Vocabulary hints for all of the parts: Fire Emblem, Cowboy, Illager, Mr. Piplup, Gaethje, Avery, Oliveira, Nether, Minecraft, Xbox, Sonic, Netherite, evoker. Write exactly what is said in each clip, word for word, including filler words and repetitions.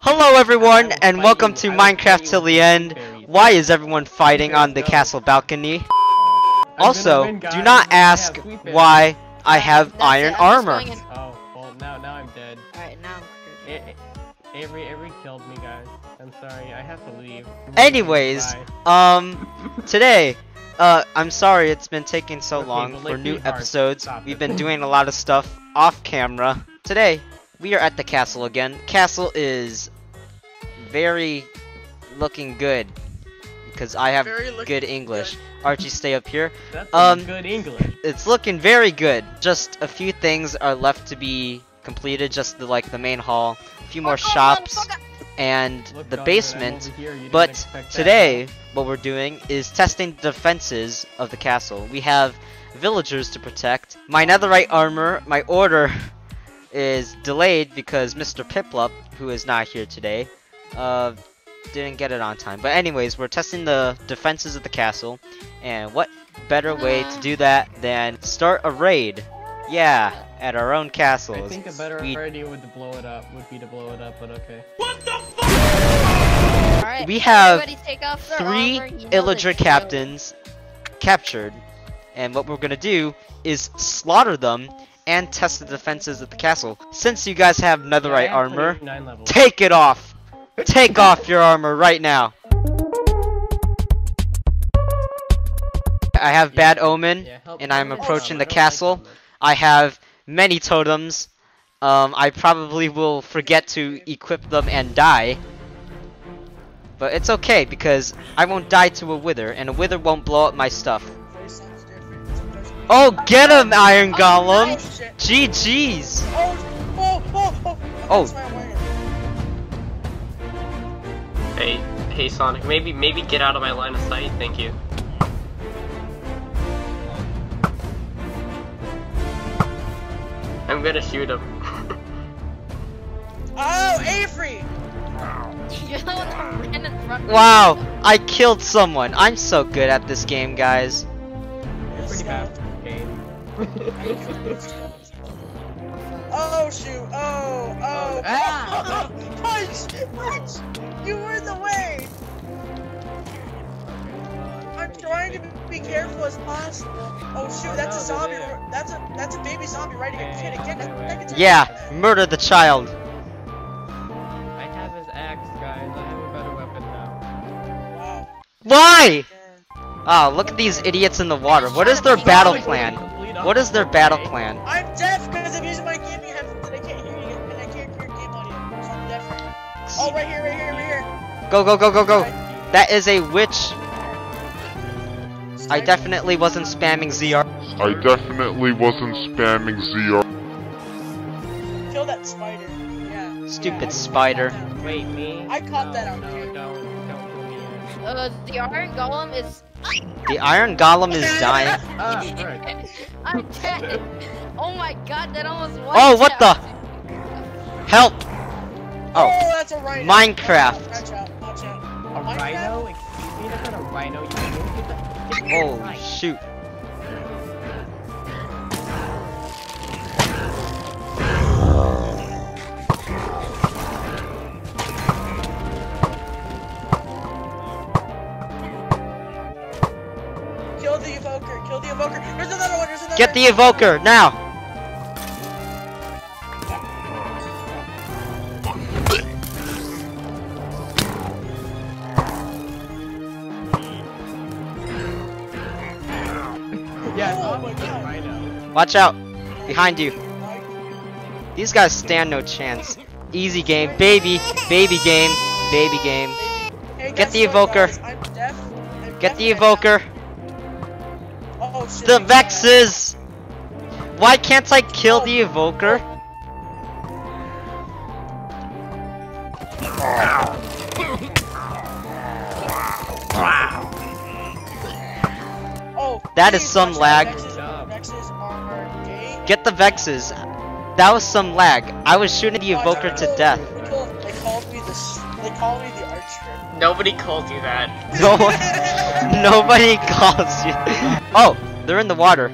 Hello everyone, and welcome to Minecraft Till the End. Why is everyone fighting on the castle balcony? Also, do not ask why I have iron armor. Oh, well, now, now I'm dead. Alright, now I'm screwed. Avery, Avery killed me, guys. I'm sorry, I have to leave. Anyways, um, today, uh, I'm sorry it's been taking so long for new episodes. We've been doing a lot of stuff off camera. Today, we are at the castle again. Castle is very looking good because I have good English. Good. Archie, stay up here. That's um, good English. It's looking very good. Just a few things are left to be completed, just the, like the main hall, a few more oh, shops, oh, oh, and look, the basement. But today, that. what we're doing is testing the defenses of the castle. We have villagers to protect. My netherite armor, my order. is delayed because Mister Piplup, who is not here today, uh, didn't get it on time. But anyways, we're testing the defenses of the castle, and what better way to do that than start a raid? Yeah, at our own castle. I think a better we... idea would to blow it up would be to blow it up, but okay. What the fuck? All right, we have three Illidra captains captured, and what we're gonna do is slaughter them and test the defenses of the castle. Since you guys have netherite yeah, armor, take it off! Take off your armor right now! I have yeah, bad omen, yeah, and I'm approaching the castle. I have many totems. Um, I probably will forget to equip them and die. But it's okay, because I won't die to a wither, and a wither won't blow up my stuff. Oh, get him, Iron Golem! Oh, G G's! Oh, oh, oh, oh. oh! Hey, hey, Sonic, maybe, maybe get out of my line of sight, thank you. I'm gonna shoot him. Oh, Avery! Wow, I killed someone. I'm so good at this game, guys. You're pretty bad. Oh shoot! Oh! Oh! Ah. Oh, punch! Punch! You were in the way! I'm trying to be careful as possible. Oh shoot! That's a zombie. That's a that's a baby zombie riding a kid again. Yeah! Murder the child. I have his axe, guys. I have a better weapon now. Wow. Why? Ah, oh, look at these idiots in the water. What is their battle plan? What is their battle plan? I'm deaf because I'm using my gaming headphones and I can't hear you and I can't hear your game audio, so I'm deaf right now. Oh, right here, right here, right here. Go, go, go, go, go. That is a witch. I definitely wasn't spamming Z R. I definitely wasn't spamming Z R. Kill that spider. Yeah. Stupid yeah, spider. Wait, me? I caught no, that on no, don't, don't Uh, the Iron Golem is... The Iron Golem is dying. Oh, right. I'm dead. Oh my god, that almost wiped Oh, what out. the? Help! Oh, oh that's a rhino. Minecraft. Watch out, watch out. A rhino? Excuse me, that's not a rhino. You can't get the... Oh, shoot. Get the evoker now. Watch out behind you. These guys stand no chance. Easy game, baby, baby game, baby game. Get the evoker. Get the evoker. The Vexes! Why can't I kill the evoker? Oh, that is some lag. Get the Vexes. That was some lag. I was shooting the evoker to death. They called me the, they called me the archer. Nobody called you that. No one, nobody calls you. Oh. They're in the water.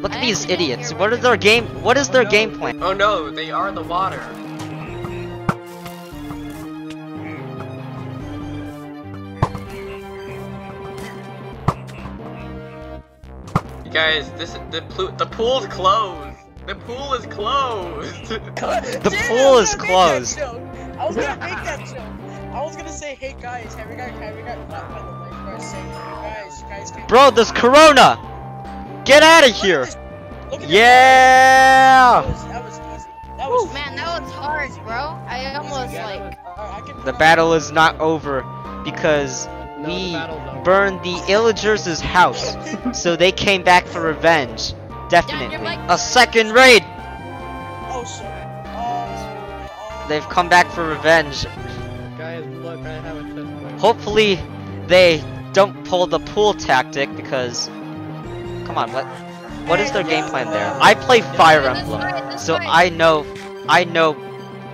Look at these idiots. What is their game? What is their game plan? Oh no, they are in the water. Guys, this is the pl the pool's closed. The pool is closed. The Dude, pool is closed. I was gonna make that joke. I was gonna say, hey guys, have we got, have we got caught by the lifeguard saying, hey guys, you guys can't. Bro, there's Corona. Get out of here. Look at this. Look at yeah. That was, that was easy. That was man, that was hard, bro. I almost like. Uh, I the battle is not over because no, we the burned the Illagers' house, so they came back for revenge. Definitely. Down, a second raid. Oh shit. They've come back for revenge. Guys, look, I haven't hopefully, they don't pull the pool tactic because. Come on, what? What is their game plan there? I play Fire Emblem, so I know, I know,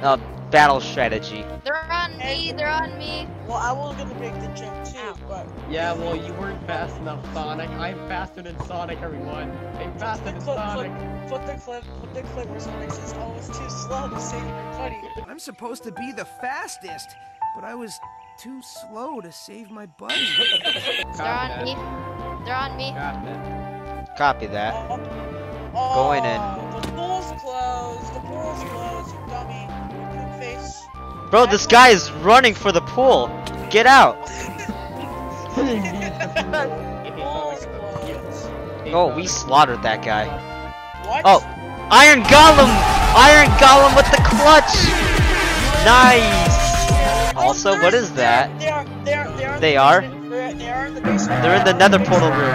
uh, battle strategy. They're on me. They're on me. Well, I was gonna make the jump too, but. Yeah, well, you weren't fast enough, Sonic. I'm faster than Sonic, everyone. I'm faster than Sonic. Put the clip, put the clip where Sonic says, oh, it's too slow to save everybody. I'm supposed to be the fastest, but I was too slow to save my buddy. They're on me. They're on me. Copy that. Oh, oh, going in. The pool's closed. The pool's closed, you dummy. You poop face. Bro, this guy is running for the pool. Get out. Oh, we slaughtered that guy. What? Oh, Iron Golem! Iron Golem with the clutch! Nice! Also, what is that? They are? They're in the nether portal room.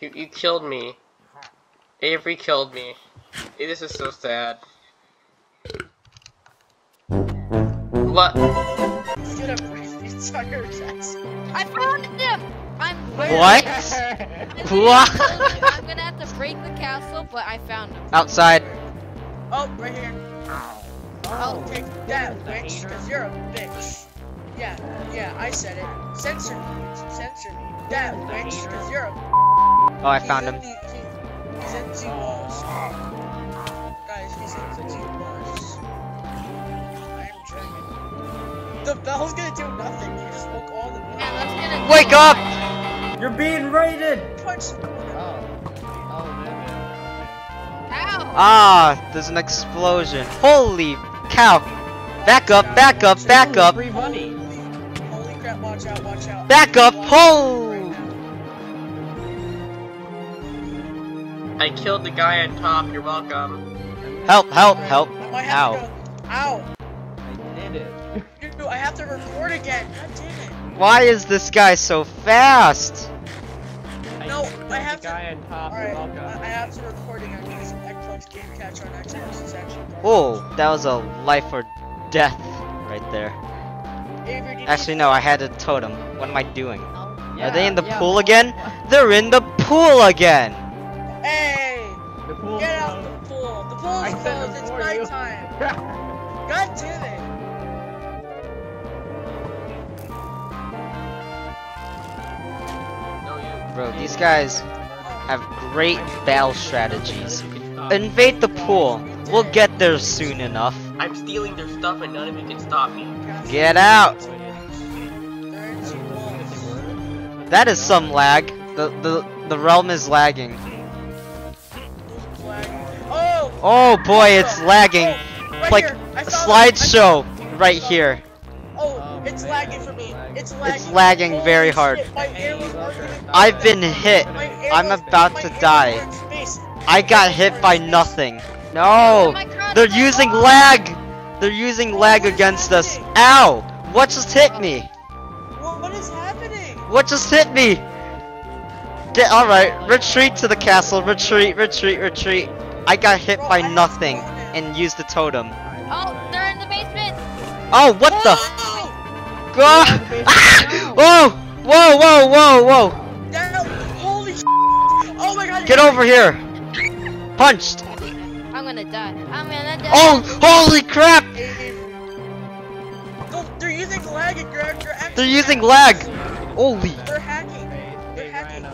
You, you killed me. Avery killed me. This is so sad. What? I found him! I'm what? What? I'm gonna have to break the castle, but I found him. Outside. Oh, right here. Oh, oh take that, bitch, because you're a bitch. Yeah, yeah, I said it. Censor me, censor me. That, bitch, because you're a bitch. Oh, I found he's him. In the, he's in two walls. Guys, he's in two walls. I'm dreaming. The bell's gonna do nothing. You just woke all the people. Yeah, wake up! You're being raided! Punch. Oh. Oh, man. Ow. Ah, there's an explosion. Holy cow! Back up, back up, back up! Free money. Holy crap, watch out, watch out. Back up, ho! I killed the guy on top, you're welcome. Help, help, help. Ow. Ow. I did it. Dude, I have to record again. God damn it. Why is this guy so fast? No, I have to. Alright, I have to record it on Xbox Game Catch on Xbox. Oh, that was a life or death right there. Actually, no, I had a totem. What am I doing? Are they in the pool again? They're in the pool again! Hey! Get out of the pool! The pool is closed, it's night time! God damn it! Bro, these guys have great battle strategies. Invade the pool. We'll get there soon enough. I'm stealing their stuff and none of you can stop me. Get out! That is some lag. The the the realm is lagging. Oh boy, it's lagging. It's like a slideshow right here. Oh, it's lagging for me. It's lagging. It's lagging very hard. I've been hit. I'm about to die. I got hit by nothing. No! They're using lag! They're using lag against us. Ow! What just hit me? What is happening? What just hit me? Get alright, retreat to the castle. Retreat, retreat, retreat. I got hit by nothing and used the totem. Oh, they're in the basement! Oh, what the? Ah! Oh! Whoa, whoa, whoa, whoa! Holy sh**! Oh my god! Get over here! Punched! I'm gonna die. I'm gonna die. Oh! Holy crap! They're using lag and grab your action. They're using lag! Holy! They're hacking. They're hacking.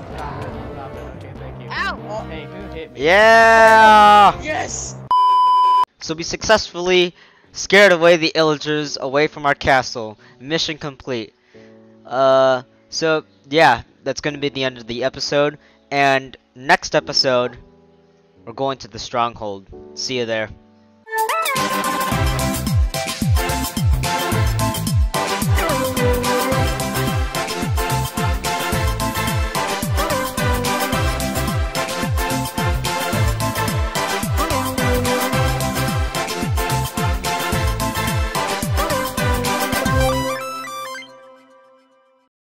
Ow! Hey, who hit me? Yeah! Yes! So we successfully scared away the Illagers away from our castle. Mission complete. Uh, so, yeah. that's going to be the end of the episode. And next episode, we're going to the stronghold. See you there.